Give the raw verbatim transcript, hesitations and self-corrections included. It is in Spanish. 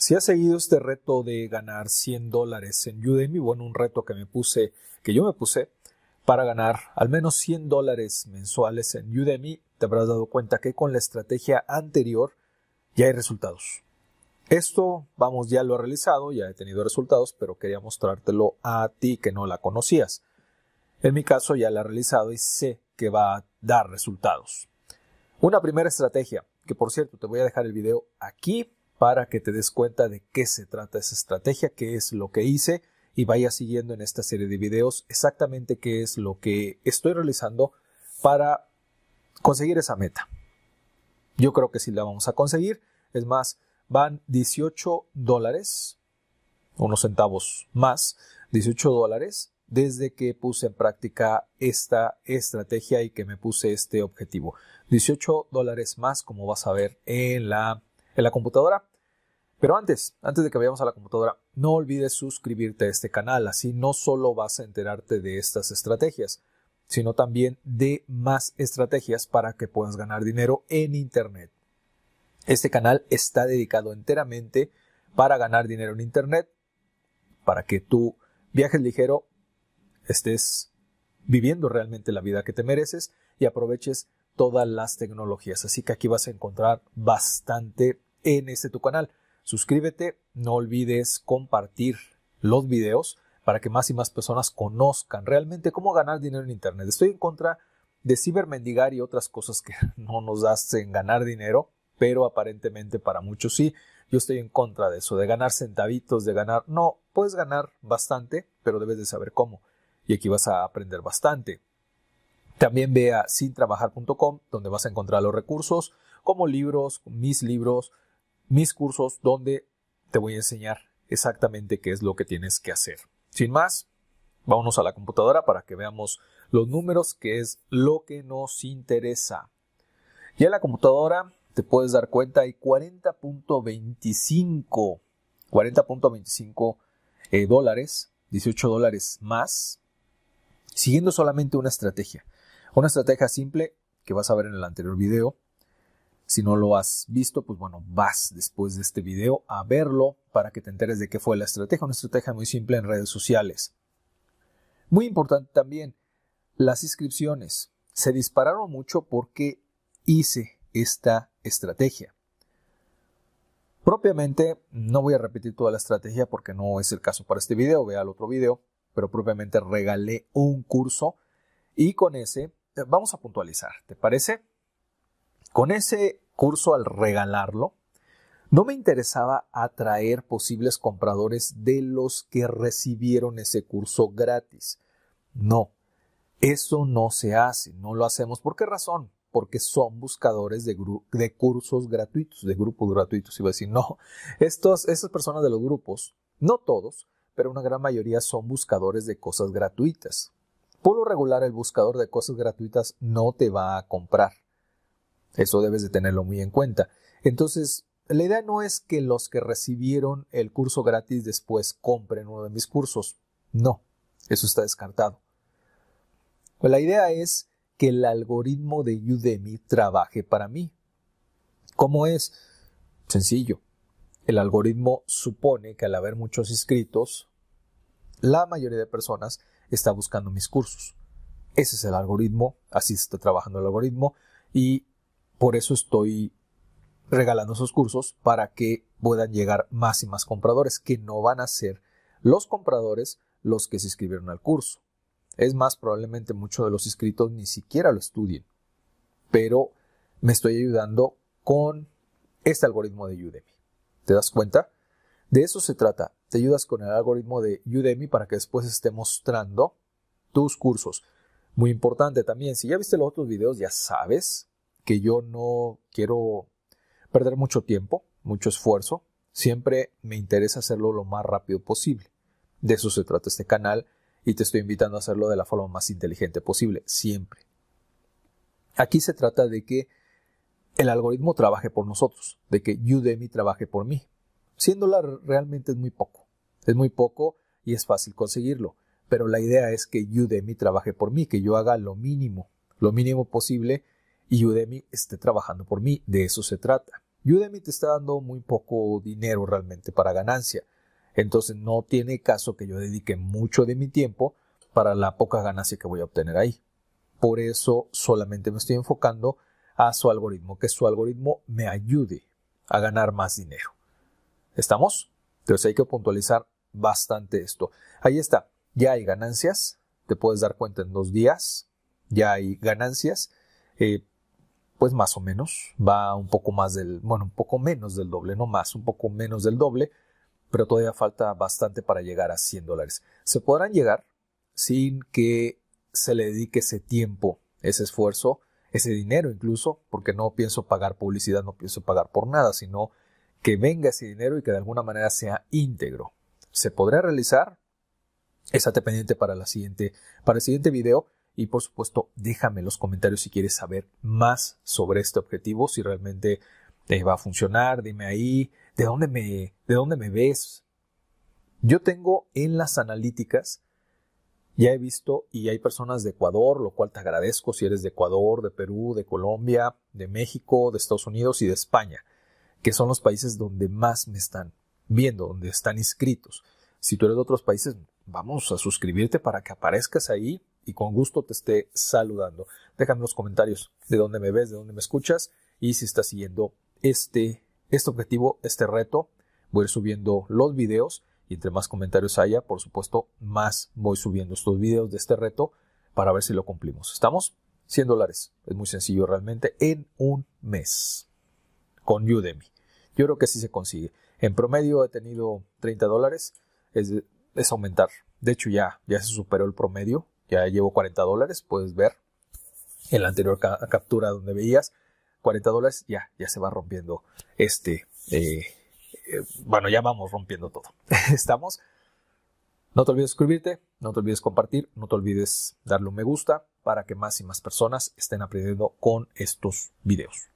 Si has seguido este reto de ganar cien dólares en Udemy, bueno, un reto que me puse, que yo me puse para ganar al menos cien dólares mensuales en Udemy, te habrás dado cuenta que con la estrategia anterior ya hay resultados. Esto, vamos, ya lo he realizado, ya he tenido resultados, pero quería mostrártelo a ti que no la conocías. En mi caso ya la he realizado y sé que va a dar resultados. Una primera estrategia, que por cierto te voy a dejar el video aquí, para que te des cuenta de qué se trata esa estrategia, qué es lo que hice y vayas siguiendo en esta serie de videos exactamente qué es lo que estoy realizando para conseguir esa meta. Yo creo que sí la vamos a conseguir. Es más, van dieciocho dólares, unos centavos más, dieciocho dólares desde que puse en práctica esta estrategia y que me puse este objetivo. dieciocho dólares más, como vas a ver en la en la computadora. Pero antes, antes de que vayamos a la computadora, no olvides suscribirte a este canal, así no solo vas a enterarte de estas estrategias, sino también de más estrategias para que puedas ganar dinero en Internet. Este canal está dedicado enteramente para ganar dinero en Internet, para que tú viajes ligero, estés viviendo realmente la vida que te mereces y aproveches todas las tecnologías. Así que aquí vas a encontrar bastante en este tu canal. Suscríbete, no olvides compartir los videos para que más y más personas conozcan realmente cómo ganar dinero en Internet. Estoy en contra de cibermendigar y otras cosas que no nos hacen ganar dinero, pero aparentemente para muchos sí. Yo estoy en contra de eso, de ganar centavitos, de ganar... No, puedes ganar bastante, pero debes de saber cómo. Y aquí vas a aprender bastante. También ve a sin trabajar punto com, donde vas a encontrar los recursos, como libros, mis libros, mis cursos, donde te voy a enseñar exactamente qué es lo que tienes que hacer. Sin más, vámonos a la computadora para que veamos los números, que es lo que nos interesa. Ya en la computadora te puedes dar cuenta, hay cuarenta punto veinticinco eh, dólares, dieciocho dólares más, siguiendo solamente una estrategia. Una estrategia simple que vas a ver en el anterior video. Si no lo has visto, pues bueno, vas después de este video a verlo para que te enteres de qué fue la estrategia. Una estrategia muy simple en redes sociales. Muy importante también, las inscripciones. Se dispararon mucho porque hice esta estrategia. Propiamente, no voy a repetir toda la estrategia porque no es el caso para este video. Ve al otro video, pero propiamente regalé un curso y con ese... Vamos a puntualizar, ¿te parece? Con ese curso, al regalarlo, no me interesaba atraer posibles compradores de los que recibieron ese curso gratis. No, eso no se hace, no lo hacemos. ¿Por qué razón? Porque son buscadores de, de cursos gratuitos, de grupos gratuitos. Iba a decir, no, estos, estas personas de los grupos, no todos, pero una gran mayoría son buscadores de cosas gratuitas. Por lo regular, el buscador de cosas gratuitas no te va a comprar. Eso debes de tenerlo muy en cuenta. Entonces, la idea no es que los que recibieron el curso gratis después compren uno de mis cursos. No, eso está descartado. Pues la idea es que el algoritmo de Udemy trabaje para mí. ¿Cómo es? Sencillo. El algoritmo supone que al haber muchos inscritos, la mayoría de personas está buscando mis cursos. Ese es el algoritmo, así está trabajando el algoritmo y por eso estoy regalando esos cursos para que puedan llegar más y más compradores, que no van a ser los compradores los que se inscribieron al curso. Es más, probablemente muchos de los inscritos ni siquiera lo estudien, pero me estoy ayudando con este algoritmo de Udemy. ¿Te das cuenta? De eso se trata. Te ayudas con el algoritmo de Udemy para que después esté mostrando tus cursos. Muy importante también, si ya viste los otros videos, ya sabes que yo no quiero perder mucho tiempo, mucho esfuerzo. Siempre me interesa hacerlo lo más rápido posible. De eso se trata este canal y te estoy invitando a hacerlo de la forma más inteligente posible, siempre. Aquí se trata de que el algoritmo trabaje por nosotros, de que Udemy trabaje por mí. cien dólares realmente es muy poco, es muy poco y es fácil conseguirlo, pero la idea es que Udemy trabaje por mí, que yo haga lo mínimo, lo mínimo posible y Udemy esté trabajando por mí, de eso se trata. Udemy te está dando muy poco dinero realmente para ganancia. Entonces no tiene caso que yo dedique mucho de mi tiempo para la poca ganancia que voy a obtener ahí. Por eso solamente me estoy enfocando a su algoritmo, que su algoritmo me ayude a ganar más dinero. ¿Estamos? Entonces hay que puntualizar bastante esto. Ahí está, ya hay ganancias, te puedes dar cuenta en dos días, ya hay ganancias, eh, pues más o menos, va un poco más del, bueno, un poco menos del doble, no más, un poco menos del doble, pero todavía falta bastante para llegar a cien dólares. Se podrán llegar sin que se le dedique ese tiempo, ese esfuerzo, ese dinero incluso, porque no pienso pagar publicidad, no pienso pagar por nada, sino que venga ese dinero y que de alguna manera sea íntegro. ¿Se podrá realizar? Estate pendiente para, la siguiente, para el siguiente video y por supuesto déjame en los comentarios si quieres saber más sobre este objetivo, si realmente te va a funcionar, dime ahí, ¿de dónde me, de dónde me ves? Yo tengo en las analíticas, ya he visto y hay personas de Ecuador, lo cual te agradezco si eres de Ecuador, de Perú, de Colombia, de México, de Estados Unidos y de España, que son los países donde más me están viendo, donde están inscritos. Si tú eres de otros países, vamos a suscribirte para que aparezcas ahí y con gusto te esté saludando. Déjame en los comentarios de dónde me ves, de dónde me escuchas y si estás siguiendo este, este objetivo, este reto. Voy a ir subiendo los videos y entre más comentarios haya, por supuesto, más voy subiendo estos videos de este reto para ver si lo cumplimos. ¿Estamos? cien dólares. Es muy sencillo realmente en un mes. Con Udemy. Yo creo que sí se consigue. En promedio he tenido treinta dólares. Es, es aumentar. De hecho ya, ya se superó el promedio. Ya llevo cuarenta dólares. Puedes ver en la anterior ca captura donde veías. cuarenta dólares. Ya, ya se va rompiendo este. Eh, eh, bueno, ya vamos rompiendo todo. ¿Estamos? No te olvides suscribirte. No te olvides compartir. No te olvides darle un me gusta para que más y más personas estén aprendiendo con estos videos.